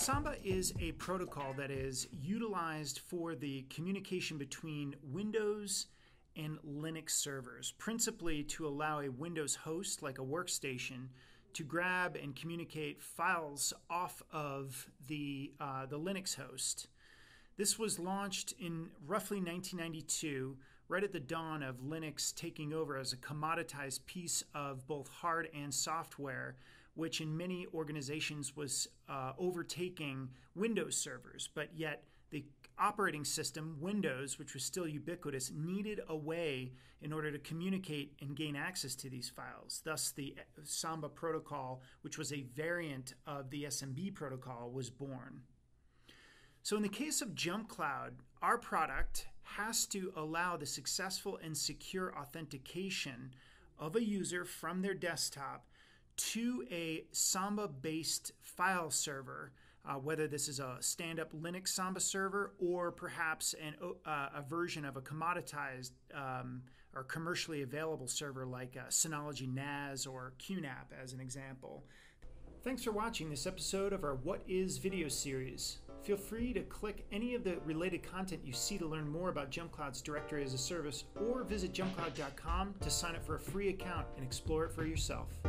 Samba is a protocol that is utilized for the communication between Windows and Linux servers, principally to allow a Windows host, like a workstation, to grab and communicate files off of the Linux host. This was launched in roughly 1992, right at the dawn of Linux taking over as a commoditized piece of both hard and software, which in many organizations was overtaking Windows servers. But yet the operating system, Windows, which was still ubiquitous, needed a way in order to communicate and gain access to these files. Thus, the Samba protocol, which was a variant of the SMB protocol, was born. So in the case of JumpCloud, our product has to allow the successful and secure authentication of a user from their desktop to a Samba-based file server, whether this is a stand-up Linux Samba server or perhaps a version of a commoditized or commercially available server like Synology NAS or QNAP as an example. Thanks for watching this episode of our What Is video series. Feel free to click any of the related content you see to learn more about JumpCloud's Directory as a Service, or visit jumpcloud.com to sign up for a free account and explore it for yourself.